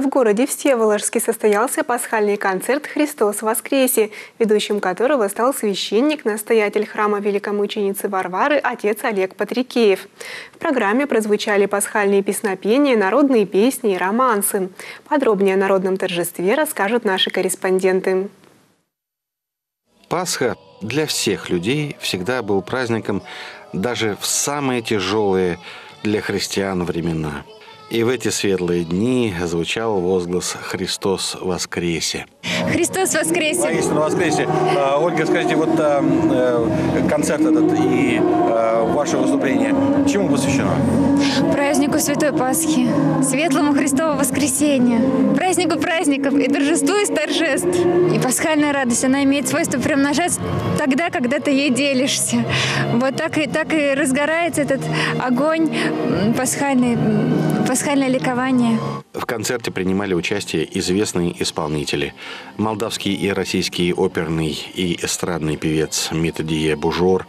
В городе Всеволожске состоялся пасхальный концерт «Христос Воскресе», ведущим которого стал священник-настоятель храма великомученицы Варвары отец Олег Патрикеев. В программе прозвучали пасхальные песнопения, народные песни и романсы. Подробнее о народном торжестве расскажут наши корреспонденты. Пасха для всех людей всегда был праздником даже в самые тяжелые для христиан времена. И в эти светлые дни звучал возглас «Христос Воскресе». Христос Воскресе! Воистину Воскресе! Ольга, скажите, вот концерт этот и ваше выступление, чему посвящено? Празднику Святой Пасхи, Светлому Христово Воскресенья, празднику праздников и торжеству из торжеств. И пасхальная радость, она имеет свойство примножаться тогда, когда ты ей делишься. Вот так и разгорается этот огонь пасхальное ликование. В концерте принимали участие известные исполнители. Молдавский и российский оперный и эстрадный певец Методий Бужор,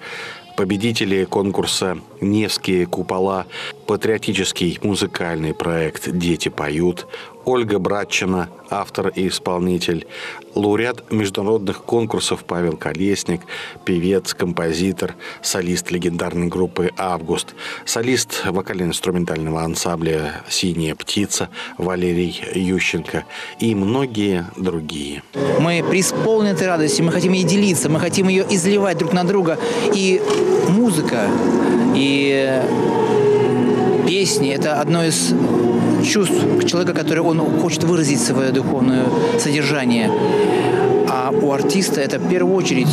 победители конкурса «Невские Купола», патриотический музыкальный проект «Дети поют», Ольга Братчина, автор и исполнитель, лауреат международных конкурсов Павел Колесник, певец, композитор, солист легендарной группы «Август», солист вокально-инструментального ансамбля «Синяя птица» Валерий Ющенко и многие другие. Мы преисполнены этой радостью, мы хотим ей делиться, мы хотим ее изливать друг на друга. И музыка, и песни – это одно из чувств человека, который он хочет выразить свое духовное содержание. А у артиста это в первую очередь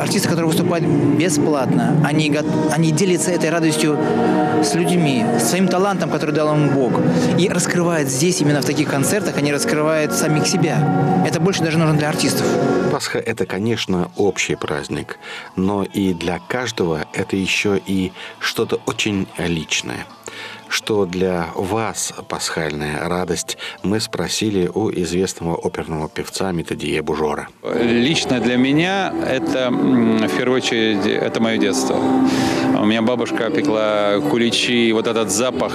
артисты, которые выступают бесплатно. Они делятся этой радостью с людьми, своим талантом, который дал им Бог. И раскрывают здесь, именно в таких концертах, они раскрывают самих себя. Это больше даже нужно для артистов. Пасха – это, конечно, общий праздник. Но и для каждого это еще и что-то очень личное. Что для вас пасхальная радость, мы спросили у известного оперного певца Методия Бужора. Лично для меня это, в первую очередь, это мое детство. У меня бабушка пекла куличи, вот этот запах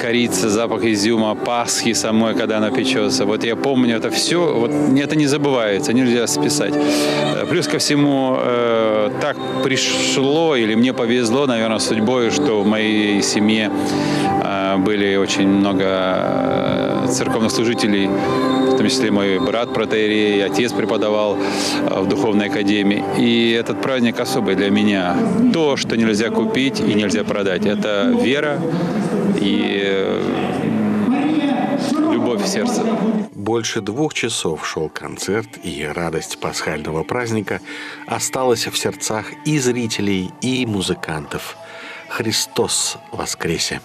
корицы, запах изюма, пасхи самой, когда она печется. Вот я помню это все, вот это не забывается, нельзя списать. Плюс ко всему, так пришло или мне повезло, наверное, судьбой, что в моей семье были очень много церковных служителей, в том числе мой брат протоиерей, отец преподавал в духовной академии. И этот праздник особый для меня. То, что нельзя купить и нельзя продать, это вера и любовь в сердце. Больше 2 часов шел концерт, и радость пасхального праздника осталась в сердцах и зрителей, и музыкантов. Христос Воскресе!